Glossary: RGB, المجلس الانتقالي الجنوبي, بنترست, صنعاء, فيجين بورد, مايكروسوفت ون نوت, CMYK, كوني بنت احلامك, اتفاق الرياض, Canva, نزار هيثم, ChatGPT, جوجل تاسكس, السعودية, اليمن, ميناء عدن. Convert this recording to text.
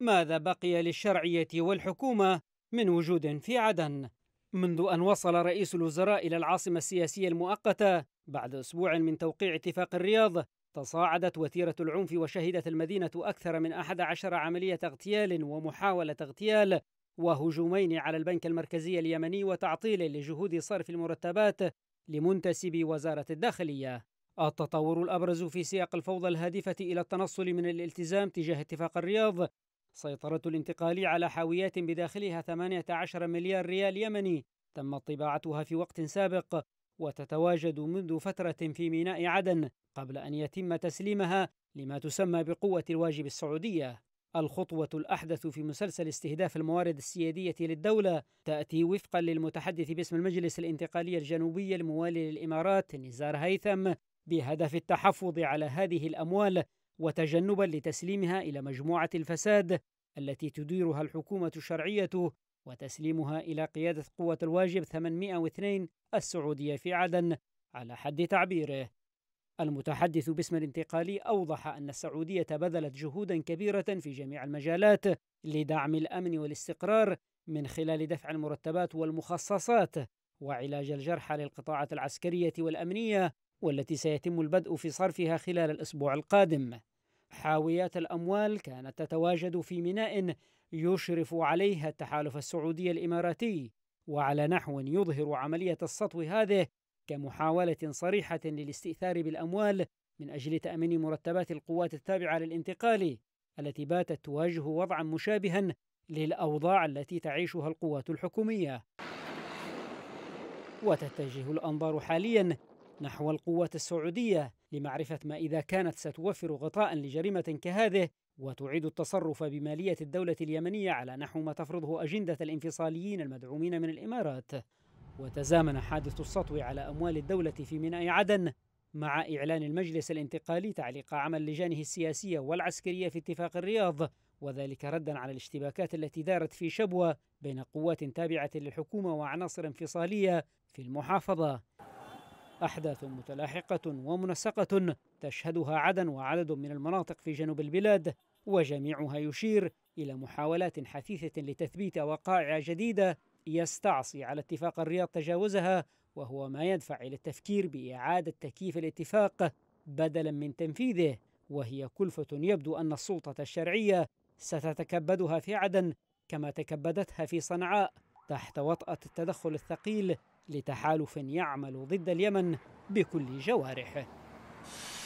ماذا بقي للشرعية والحكومة من وجود في عدن؟ منذ أن وصل رئيس الوزراء إلى العاصمة السياسية المؤقتة بعد أسبوع من توقيع اتفاق الرياض، تصاعدت وتيرة العنف، وشهدت المدينة أكثر من 11 عملية اغتيال ومحاولة اغتيال وهجومين على البنك المركزي اليمني وتعطيل لجهود صرف المرتبات لمنتسبي وزارة الداخلية. التطور الأبرز في سياق الفوضى الهادفة إلى التنصل من الالتزام تجاه اتفاق الرياض سيطرة الانتقالي على حاويات بداخلها 18 مليار ريال يمني تم طباعتها في وقت سابق وتتواجد منذ فترة في ميناء عدن قبل أن يتم تسليمها لما تسمى بقوة الواجب السعودية. الخطوة الأحدث في مسلسل استهداف الموارد السيادية للدولة تأتي وفقا للمتحدث باسم المجلس الانتقالي الجنوبي الموالي للإمارات نزار هيثم بهدف التحفظ على هذه الأموال وتجنبا لتسليمها إلى مجموعة الفساد التي تديرها الحكومة الشرعية وتسليمها إلى قيادة قوة الواجب 802 السعودية في عدن على حد تعبيره. المتحدث باسم الانتقالي أوضح أن السعودية بذلت جهودا كبيرة في جميع المجالات لدعم الأمن والاستقرار من خلال دفع المرتبات والمخصصات وعلاج الجرحى للقطاعات العسكرية والأمنية، والتي سيتم البدء في صرفها خلال الأسبوع القادم. حاويات الأموال كانت تتواجد في ميناء يشرف عليها التحالف السعودي الإماراتي، وعلى نحو يظهر عملية السطو هذه كمحاولة صريحة للاستئثار بالأموال من أجل تأمين مرتبات القوات التابعة للانتقال التي باتت تواجه وضعا مشابها للأوضاع التي تعيشها القوات الحكومية. وتتجه الأنظار حاليا نحو القوات السعودية لمعرفة ما إذا كانت ستوفر غطاء لجريمة كهذه وتعيد التصرف بمالية الدولة اليمنية على نحو ما تفرضه أجندة الانفصاليين المدعومين من الإمارات. وتزامن حادث السطو على أموال الدولة في ميناء عدن مع إعلان المجلس الانتقالي تعليق عمل لجانه السياسية والعسكرية في اتفاق الرياض، وذلك ردا على الاشتباكات التي دارت في شبوة بين قوات تابعة للحكومة وعناصر انفصالية في المحافظة. أحداث متلاحقة ومنسقة تشهدها عدن وعدد من المناطق في جنوب البلاد، وجميعها يشير إلى محاولات حثيثة لتثبيت وقائع جديدة يستعصي على اتفاق الرياض تجاوزها، وهو ما يدفع إلى التفكير بإعادة تكييف الاتفاق بدلا من تنفيذه، وهي كلفة يبدو أن السلطة الشرعية ستتكبدها في عدن كما تكبدتها في صنعاء تحت وطأة التدخل الثقيل لتحالف يعمل ضد اليمن بكل جوارحه.